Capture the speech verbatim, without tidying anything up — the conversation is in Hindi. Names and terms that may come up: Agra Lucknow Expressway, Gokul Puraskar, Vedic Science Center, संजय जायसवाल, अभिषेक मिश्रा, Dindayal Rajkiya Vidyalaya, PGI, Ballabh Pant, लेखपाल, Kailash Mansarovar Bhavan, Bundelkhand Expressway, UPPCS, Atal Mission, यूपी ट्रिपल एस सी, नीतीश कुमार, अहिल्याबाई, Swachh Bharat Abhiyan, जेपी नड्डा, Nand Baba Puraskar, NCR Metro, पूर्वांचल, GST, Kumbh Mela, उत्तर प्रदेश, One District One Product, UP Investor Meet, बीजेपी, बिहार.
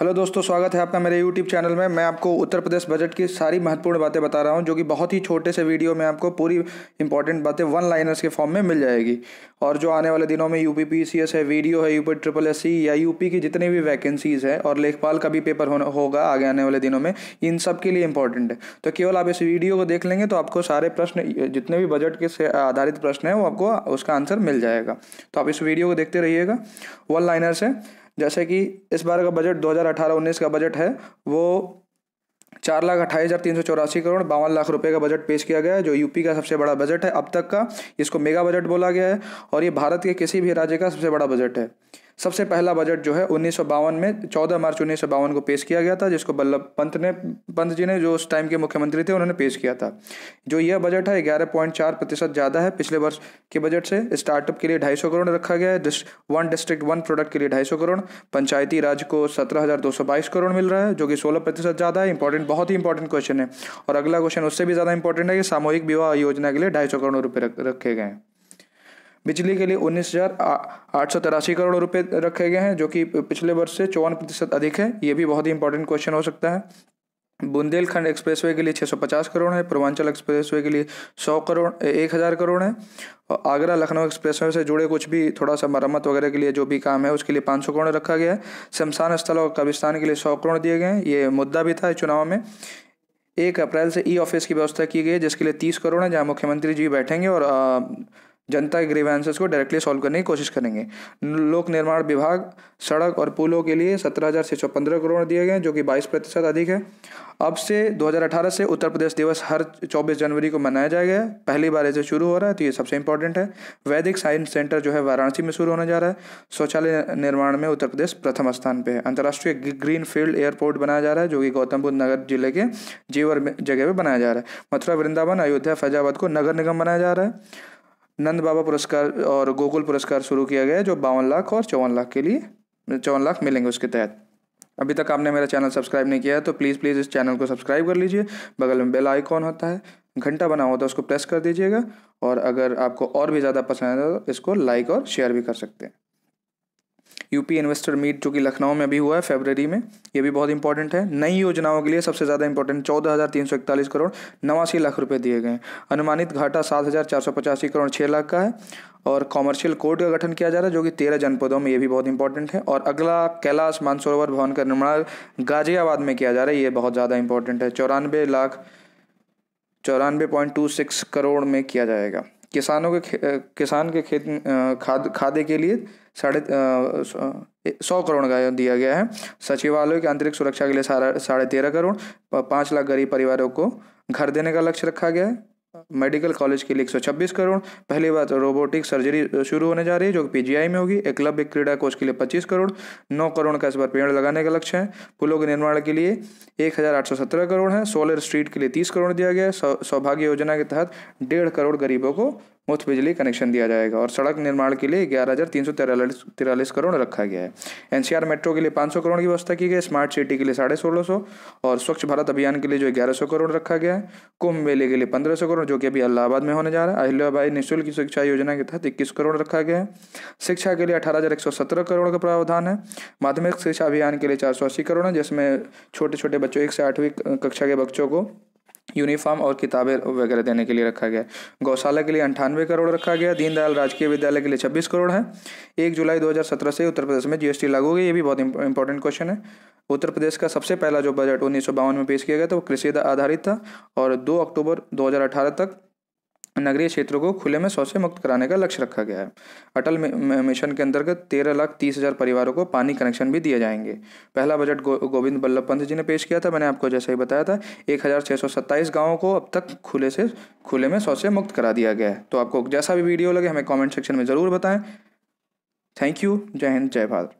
हेलो दोस्तों, स्वागत है आपका मेरे यूट्यूब चैनल में। मैं आपको उत्तर प्रदेश बजट की सारी महत्वपूर्ण बातें बता रहा हूं, जो कि बहुत ही छोटे से वीडियो में आपको पूरी इंपॉर्टेंट बातें वन लाइनर्स के फॉर्म में मिल जाएगी। और जो आने वाले दिनों में यूपीपीसीएस है, वीडियो है, यूपी ट्रिपल एस सी या यूपी की जितनी भी वैकेंसीज़ है और लेखपाल का भी पेपर होगा आगे आने वाले दिनों में, इन सब के लिए इंपॉर्टेंट है। तो केवल आप इस वीडियो को देख लेंगे तो आपको सारे प्रश्न, जितने भी बजट के से आधारित प्रश्न हैं, वो आपको उसका आंसर मिल जाएगा। तो आप इस वीडियो को देखते रहिएगा। वन लाइनर्स है, जैसे कि इस बार का बजट दो हज़ार अठारह उन्नीस का बजट है, वो चार लाख अट्ठाईस हज़ार तीन सौ चौरासी करोड़ बावन लाख रुपए का बजट पेश किया गया है, जो यूपी का सबसे बड़ा बजट है अब तक का। इसको मेगा बजट बोला गया है और ये भारत के किसी भी राज्य का सबसे बड़ा बजट है। सबसे पहला बजट जो है उन्नीस सौ बावन में चौदह मार्च उन्नीस सौ बावन को पेश किया गया था, जिसको बल्लभ पंत ने पंत जी ने जो उस टाइम के मुख्यमंत्री थे, उन्होंने पेश किया था। जो यह बजट है ग्यारह पॉइंट चार प्रतिशत ज़्यादा है पिछले वर्ष के बजट से। स्टार्टअप के लिए ढाई सौ करोड़ रखा गया है, वन डिस्ट्रिक्ट वन प्रोडक्ट के लिए ढाई सौ करोड़। पंचायती राज को सत्रह हज़ार दो सौ बाईस करोड़ मिल रहा है, जो कि सोलह प्रतिशत ज़्यादा है। इंपॉर्टेंट, बहुत ही इंपॉर्टेंट क्वेश्चन है। और अगला क्वेश्चन उससे भी ज़्यादा इंपॉर्टेंट है कि सामूहिक विवाह योजना के लिए ढाई सौ करोड़ रुपये रखे गए हैं। बिजली के लिए उन्नीस हज़ार आठ सौ तिरासी करोड़ रुपए रखे गए हैं, जो कि पिछले वर्ष से चौवन प्रतिशत अधिक है। ये भी बहुत ही इंपॉर्टेंट क्वेश्चन हो सकता है। बुंदेलखंड एक्सप्रेसवे के लिए छह सौ पचास करोड़ है। पूर्वांचल एक्सप्रेसवे के लिए सौ करोड़ एक हज़ार करोड़ है। और आगरा लखनऊ एक्सप्रेसवे से जुड़े कुछ भी थोड़ा सा मरम्मत वगैरह के लिए जो भी काम है, उसके लिए पाँच सौ करोड़ रखा गया है। शमशान स्थल और कब्रिस्तान के लिए सौ करोड़ दिए गए हैं, ये मुद्दा भी था चुनाव में। एक अप्रैल से ई ऑफिस की व्यवस्था की गई है, जिसके लिए तीस करोड़ है, जहाँ मुख्यमंत्री जी बैठेंगे और जनता के ग्रीवेंसेस को डायरेक्टली सॉल्व करने की कोशिश करेंगे। लोक निर्माण विभाग, सड़क और पुलों के लिए सत्रह हज़ार छः सौ पंद्रह करोड़ दिए गए, जो कि बाईस प्रतिशत अधिक है। अब से दो हज़ार अठारह से उत्तर प्रदेश दिवस हर चौबीस जनवरी को मनाया जाएगा, पहली बार इसे शुरू हो रहा है, तो ये सबसे इंपॉर्टेंट है। वैदिक साइंस सेंटर जो है वाराणसी में शुरू होने जा रहा है। शौचालय निर्माण में उत्तर प्रदेश प्रथम स्थान पे है। अंतर्राष्ट्रीय ग्रीन फील्ड एयरपोर्ट बनाया जा रहा है, जो कि गौतम बुद्ध नगर जिले के जेवर जगह पर बनाया जा रहा है। मथुरा, वृंदावन, अयोध्या, फैजाबाद को नगर निगम बनाया जा रहा है। नंद बाबा पुरस्कार और गोकुल पुरस्कार शुरू किया गया है, जो बावन लाख और चौवन लाख के लिए चौवन लाख मिलेंगे उसके तहत। अभी तक आपने मेरा चैनल सब्सक्राइब नहीं किया है तो प्लीज़ प्लीज़ इस चैनल को सब्सक्राइब कर लीजिए। बगल में बेल आइकॉन होता है, घंटा बना होता है, उसको प्रेस कर दीजिएगा। और अगर आपको और भी ज़्यादा पसंद आया तो इसको लाइक और शेयर भी कर सकते हैं। यूपी इन्वेस्टर मीट जो कि लखनऊ में भी हुआ है फरवरी में, ये भी बहुत इंपॉर्टेंट है। नई योजनाओं के लिए सबसे ज़्यादा इंपॉर्टेंट चौदह हज़ार तीन सौ इकतालीस करोड़ नवासी लाख रुपए दिए गए। अनुमानित घाटा सात हज़ार चार सौ पचासी करोड़ छः लाख का है। और कॉमर्शियल कोर्ट का गठन किया जा रहा है, जो कि तेरह जनपदों में, ये भी बहुत इंपॉर्टेंट है। और अगला कैलाश मानसरोवर भवन का निर्माण गाजियाबाद में किया जा रहा है, ये बहुत ज़्यादा इंपॉर्टेंट है। चौरानवे लाख चौरानवे पॉइंट टू सिक्स करोड़ में किया जाएगा। किसानों के किसान के खेत खाद खादे के लिए साढ़े सौ करोड़ का दिया गया है। सचिवालय के आंतरिक सुरक्षा के लिए साढ़े साढ़े तेरह करोड़। पाँच लाख गरीब परिवारों को घर देने का लक्ष्य रखा गया है। मेडिकल कॉलेज के लिए एक सौ छब्बीस करोड़। पहली बार रोबोटिक सर्जरी शुरू होने जा रही है, जो कि पीजीआई में होगी। एक क्लब एक क्रीड़ा कोच के लिए पच्चीस करोड़। नौ करोड़ का इस बार पेड़ लगाने का लक्ष्य है। पुलों के निर्माण के लिए एक हज़ार आठ सौ सत्रह करोड़ है। सोलर स्ट्रीट के लिए तीस करोड़ दिया गया है। सौभाग्य योजना के तहत डेढ़ करोड़ गरीबों को मुफ्त बिजली कनेक्शन दिया जाएगा। और सड़क निर्माण के लिए ग्यारह हज़ार तीन सौ तिरालीस तिरालीस करोड़ रखा गया है। एनसीआर मेट्रो के लिए पाँच सौ करोड़ की व्यवस्था की गई है। स्मार्ट सिटी के लिए साढ़े सोलह सौ और स्वच्छ भारत अभियान के लिए जो ग्यारह सौ करोड़ रखा गया है। कुंभ मेले के लिए पंद्रह सौ करोड़ जो कि अभी इलाहाबाद में होने जा रहा है। अहिल्याबाई निशुल्क शिक्षा योजना के तहत इक्कीस करोड़ रखा गया है। शिक्षा के लिए अठारह हज़ार एक सौ सत्रह करोड़ का प्रावधान है। माध्यमिक शिक्षा अभियान के लिए चार सौ अस्सी करोड़ है, जिसमें छोटे छोटे बच्चों, एक से आठवीं कक्षा के बच्चों को यूनिफॉर्म और किताबें वगैरह देने के लिए रखा गया है। गौशाला के लिए अंठानवे करोड़ रखा गया। दीनदयाल राजकीय विद्यालय के लिए छब्बीस करोड़ है। एक जुलाई दो हज़ार सत्रह से उत्तर प्रदेश में जीएसटी लागू हो गई, ये भी बहुत इंपॉर्टेंट क्वेश्चन है। उत्तर प्रदेश का सबसे पहला जो बजट उन्नीस सौ बावन में पेश किया गया था, वो कृषि आधारित था। और दो अक्टूबर दो हज़ार अठारह तक नगरीय क्षेत्रों को खुले में शौच से मुक्त कराने का लक्ष्य रखा गया है। अटल मिशन के अंतर्गत तेरह लाख तीस हज़ार परिवारों को पानी कनेक्शन भी दिए जाएंगे। पहला बजट गो, गोविंद बल्लभ पंत जी ने पेश किया था, मैंने आपको जैसा ही बताया था। एक हज़ार छः सौ सत्ताईस गाँवों को अब तक खुले से खुले में शौच से मुक्त करा दिया गया है। तो आपको जैसा भी वीडियो लगे हमें कॉमेंट सेक्शन में ज़रूर बताएँ। Thank you. जय हिंद, जय भारत।